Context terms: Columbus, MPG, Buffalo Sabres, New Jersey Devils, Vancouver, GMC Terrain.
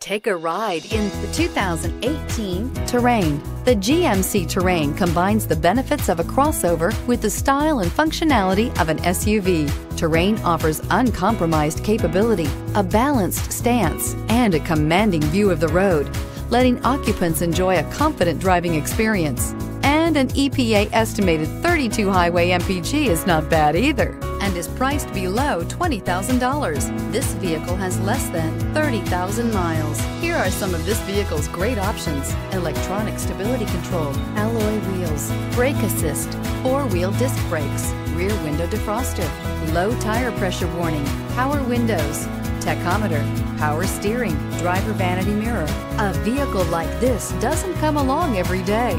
Take a ride in the 2018 Terrain. The GMC Terrain combines the benefits of a crossover with the style and functionality of an SUV. Terrain offers uncompromised capability, a balanced stance, and a commanding view of the road, letting occupants enjoy a confident driving experience. And an EPA-estimated 32 highway MPG is not bad either, and is priced below $20,000. This vehicle has less than 30,000 miles. Here are some of this vehicle's great options: electronic stability control, alloy wheels, brake assist, four-wheel disc brakes, rear window defroster, low tire pressure warning, power windows, tachometer, power steering, driver vanity mirror. A vehicle like this doesn't come along every day.